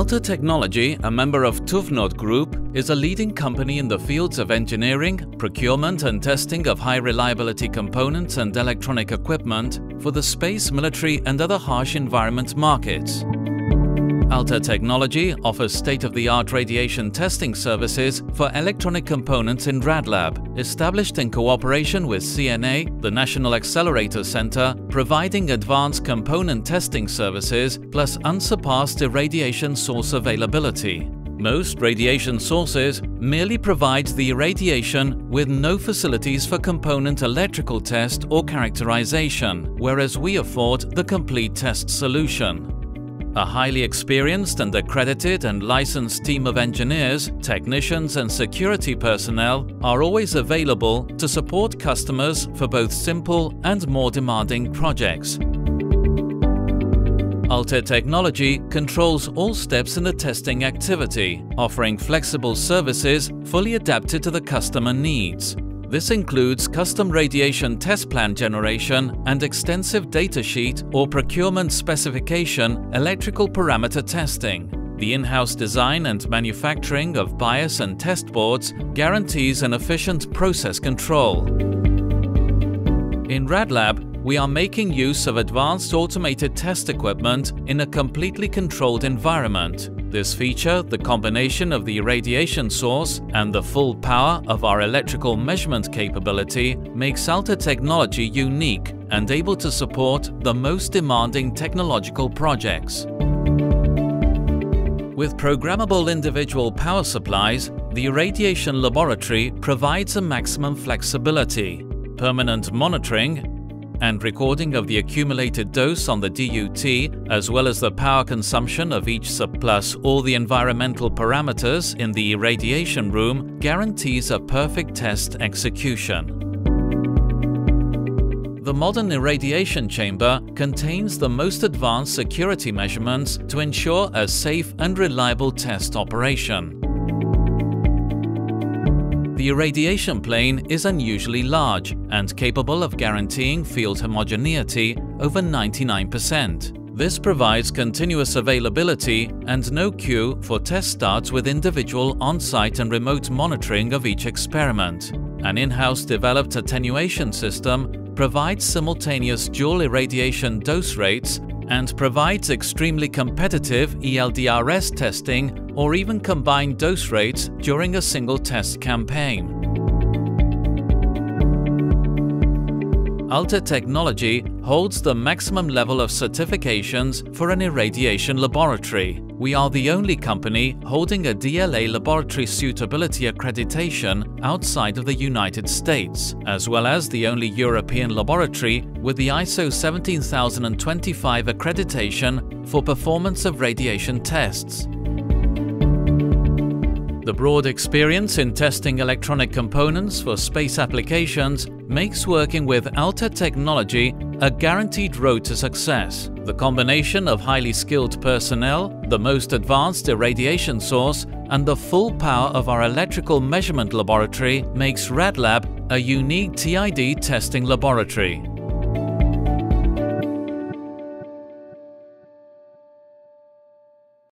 Alter Technology, a member of TÜV Nord Group, is a leading company in the fields of engineering, procurement and testing of high-reliability components and electronic equipment for the space, military and other harsh environment markets. Alter Technology offers state-of-the-art radiation testing services for electronic components in RadLab, established in cooperation with CNA, the National Accelerator Center, providing advanced component testing services plus unsurpassed irradiation source availability. Most radiation sources merely provide the irradiation with no facilities for component electrical test or characterization, whereas we afford the complete test solution. A highly experienced and accredited and licensed team of engineers, technicians and security personnel are always available to support customers for both simple and more demanding projects. Alter Technology controls all steps in the testing activity, offering flexible services fully adapted to the customer needs. This includes custom radiation test plan generation and extensive datasheet or procurement specification electrical parameter testing. The in-house design and manufacturing of BIAS and test boards guarantees an efficient process control. In RadLab, we are making use of advanced automated test equipment in a completely controlled environment. This feature, the combination of the irradiation source and the full power of our electrical measurement capability, makes Alter Technology unique and able to support the most demanding technological projects. With programmable individual power supplies, the irradiation laboratory provides a maximum flexibility, permanent monitoring, and recording of the accumulated dose on the DUT, as well as the power consumption of each sub, plus all the environmental parameters in the irradiation room, guarantees a perfect test execution. The modern irradiation chamber contains the most advanced security measurements to ensure a safe and reliable test operation. The irradiation plane is unusually large and capable of guaranteeing field homogeneity over 99%. This provides continuous availability and no queue for test starts with individual on-site and remote monitoring of each experiment. An in-house developed attenuation system provides simultaneous dual irradiation dose rates and provides extremely competitive ELDRS testing or even combined dose rates during a single test campaign. Alter Technology holds the maximum level of certifications for an irradiation laboratory. We are the only company holding a DLA laboratory suitability accreditation outside of the United States, as well as the only European laboratory with the ISO 17025 accreditation for performance of radiation tests. The broad experience in testing electronic components for space applications makes working with Alter Technology a guaranteed road to success. The combination of highly skilled personnel, the most advanced irradiation source, and the full power of our electrical measurement laboratory makes RadLab a unique TID testing laboratory.